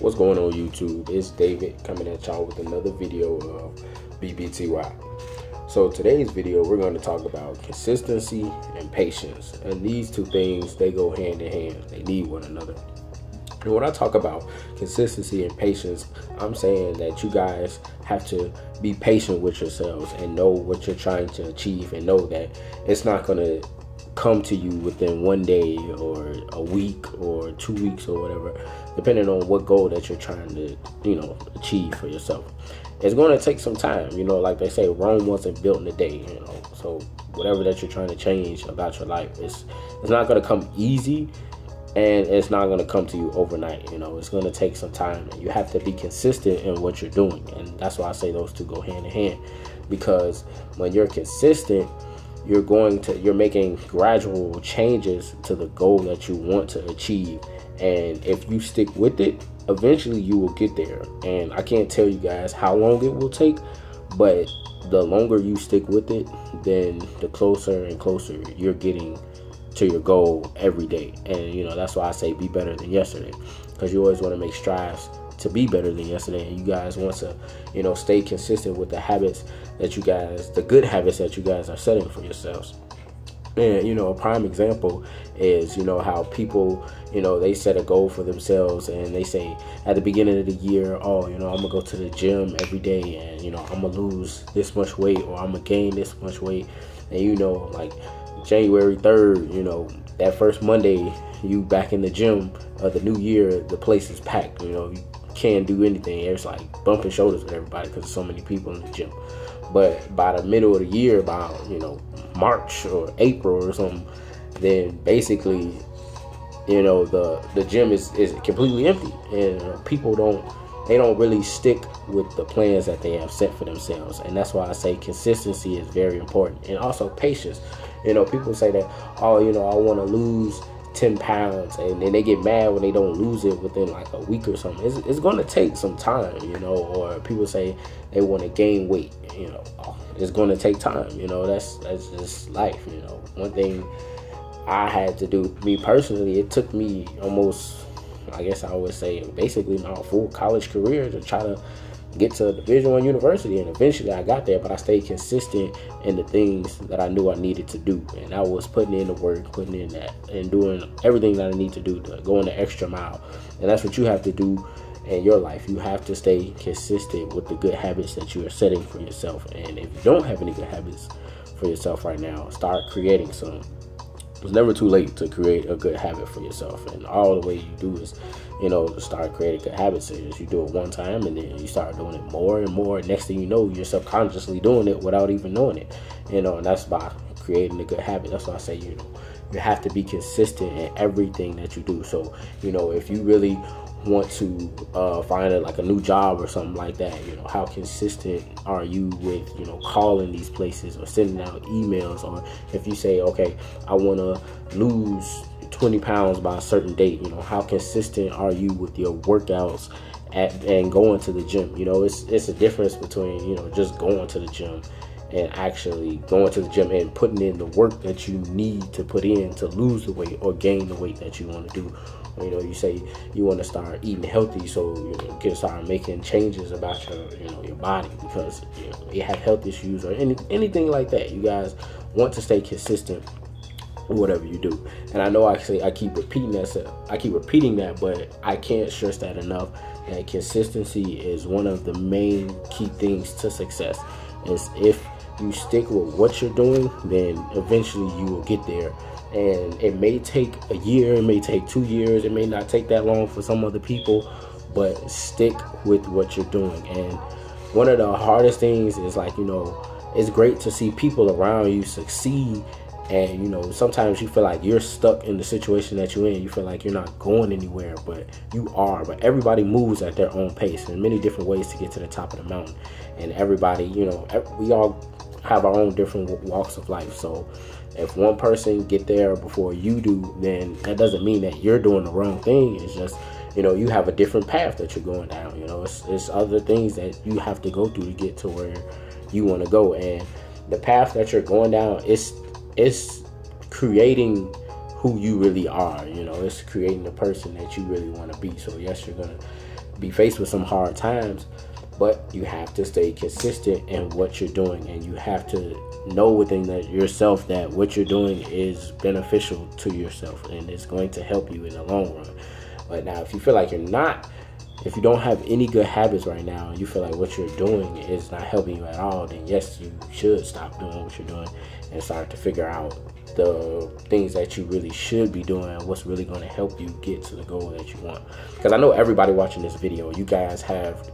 What's going on, YouTube? It's David coming at y'all with another video of BBTY. So today's video, we're going to talk about consistency and patience, and these two things, they go hand in hand. They need one another. And when I talk about consistency and patience, I'm saying that you guys have to be patient with yourselves and know what you're trying to achieve, and know that it's not going to come to you within one day or a week or 2 weeks or whatever, depending on what goal that you're trying to, achieve for yourself. It's going to take some time, like they say, Rome wasn't built in a day, so whatever that you're trying to change about your life, it's not going to come easy, and it's not going to come to you overnight. It's going to take some time, and you have to be consistent in what you're doing. And that's why I say those two go hand in hand, because when you're consistent, you're making gradual changes to the goal that you want to achieve, and if you stick with it, eventually you will get there. And I can't tell you guys how long it will take, but the longer you stick with it, then the closer and closer you're getting to your goal every day. And that's why I say be better than yesterday, because you always want to make strides to be better than yesterday, and you guys want to stay consistent with the good habits that you guys are setting for yourselves. And a prime example is how people they set a goal for themselves, and they say at the beginning of the year, oh, I'm gonna go to the gym every day, and I'm gonna lose this much weight, or I'm gonna gain this much weight. And like January 3rd, that first Monday you back in the gym of the new year, the place is packed. You can't do anything. It's like bumping shoulders with everybody because there's so many people in the gym. But by the middle of the year, by March or April or something, then basically the gym is completely empty, and people don't really stick with the plans that they have set for themselves. And that's why I say consistency is very important, and also patience. People say that, oh, I want to lose 10 pounds, and then they get mad when they don't lose it within like a week or something. It's going to take some time, or people say they want to gain weight. It's going to take time. That's just life. One thing I had to do, me personally, it took me almost, I guess I would say, basically my full college career to try to get to Division I university, and eventually I got there. But I stayed consistent in the things that I knew I needed to do, and I was putting in the work, putting in that, and doing everything that I need to do to go in the extra mile. And that's what you have to do in your life. You have to stay consistent with the good habits that you are setting for yourself. And if you don't have any good habits for yourself right now, start creating some. It's never too late to create a good habit for yourself, and all the way you do is, start creating good habits. You do it one time, and then you start doing it more and more. Next thing you know, you're subconsciously doing it without even knowing it, and that's by creating a good habit. That's why I say, you have to be consistent in everything that you do. So, if you really want to find like a new job or something like that, how consistent are you with calling these places or sending out emails? Or if you say, okay, I want to lose 20 pounds by a certain date, how consistent are you with your workouts and going to the gym? It's a difference between just going to the gym and actually going to the gym and putting in the work that you need to put in to lose the weight or gain the weight that you want to do. Or, you say you want to start eating healthy, so you can start making changes about your, your body, because you have health issues or anything like that. You guys want to stay consistent, whatever you do. And I know I keep repeating that, but I can't stress that enough. That consistency is one of the main key things to success. Is if you stick with what you're doing, then eventually you will get there. And it may take a year, it may take 2 years, it may not take that long for some other people, but stick with what you're doing. And one of the hardest things is, like, it's great to see people around you succeed, and sometimes you feel like you're stuck in the situation that you're in. You feel like you're not going anywhere, but you are. But everybody moves at their own pace, and many different ways to get to the top of the mountain. And everybody, we all have our own different walks of life. So if one person get there before you do, then that doesn't mean that you're doing the wrong thing. It's just, you have a different path that you're going down. It's other things that you have to go through to get to where you want to go. And the path that you're going down, it's creating who you really are. It's creating the person that you really want to be. So yes, you're going to be faced with some hard times, but you have to stay consistent in what you're doing, and you have to know within that yourself that what you're doing is beneficial to yourself and it's going to help you in the long run. But now if you feel like you're not, if you don't have any good habits right now and you feel like what you're doing is not helping you at all, then yes, you should stop doing what you're doing and start to figure out the things that you really should be doing and what's really going to help you get to the goal that you want. Because I know everybody watching this video, you guys have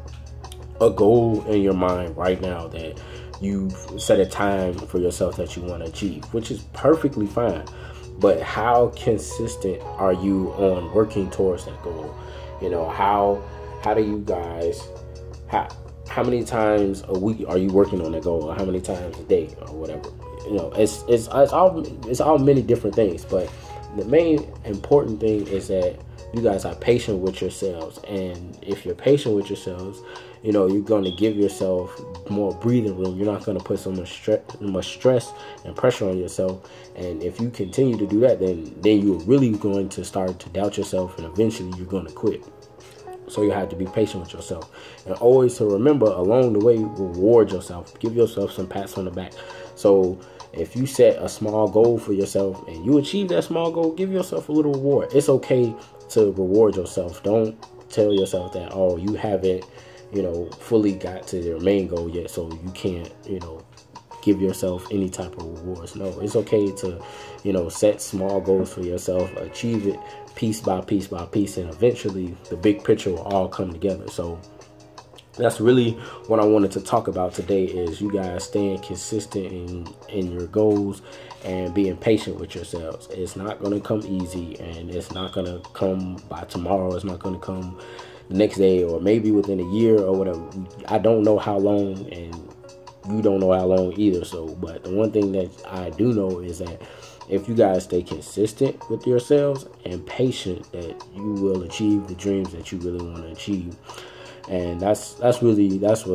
a goal in your mind right now that you've set a time for yourself that you want to achieve, which is perfectly fine. But how consistent are you on working towards that goal? You know, how do you guys, how many times a week are you working on that goal, or how many times a day, or whatever? You know, it's all many different things, but the main important thing is that you guys are patient with yourselves. And if you're patient with yourselves, you know, you're going to give yourself more breathing room. You're not going to put so much stress and pressure on yourself. And if you continue to do that, then you're really going to start to doubt yourself, and eventually you're going to quit. So you have to be patient with yourself, and always to remember along the way, reward yourself, give yourself some pats on the back. So if you set a small goal for yourself and you achieve that small goal, give yourself a little reward. It's okay to reward yourself. Don't tell yourself that, oh, you haven't, you know, fully got to your main goal yet, so you can't, you know, give yourself any type of rewards. No, it's okay to, you know, set small goals for yourself, achieve it piece by piece by piece, and eventually the big picture will all come together. So that's really what I wanted to talk about today, is you guys staying consistent in your goals and being patient with yourselves. It's not going to come easy, and it's not going to come by tomorrow. It's not going to come the next day, or maybe within a year or whatever. I don't know how long, and you don't know how long either. So, but the one thing that I do know is that if you guys stay consistent with yourselves and patient, that you will achieve the dreams that you really want to achieve. And that's what's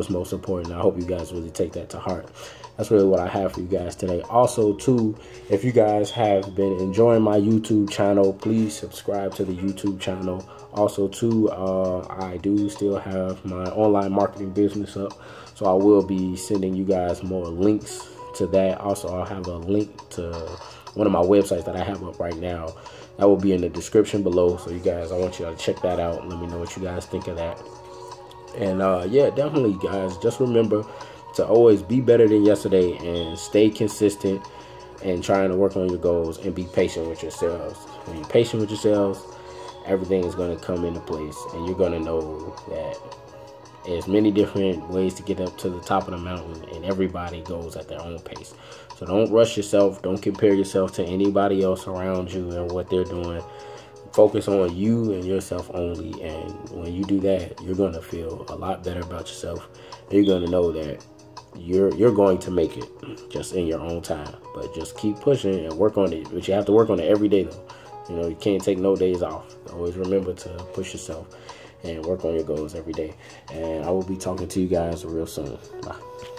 most important. I hope you guys really take that to heart. That's really what I have for you guys today. Also, too, if you guys have been enjoying my YouTube channel, please subscribe to the YouTube channel. Also, too, I do still have my online marketing business up, so I will be sending you guys more links to that. Also, I'll have a link to one of my websites that I have up right now. That will be in the description below. So, you guys, I want you to check that out. Let me know what you guys think of that. And yeah, definitely, guys, just remember to always be better than yesterday and stay consistent and trying to work on your goals, and be patient with yourselves. When you're patient with yourselves, everything is going to come into place, and you're going to know that there's many different ways to get up to the top of the mountain, and everybody goes at their own pace. So don't rush yourself. Don't compare yourself to anybody else around you and what they're doing. Focus on you and yourself only, and when you do that, you're going to feel a lot better about yourself. You're going to know that you're going to make it, just in your own time. But just keep pushing and work on it. But you have to work on it every day, though. You know, you can't take no days off. Always remember to push yourself and work on your goals every day. And I will be talking to you guys real soon. Bye.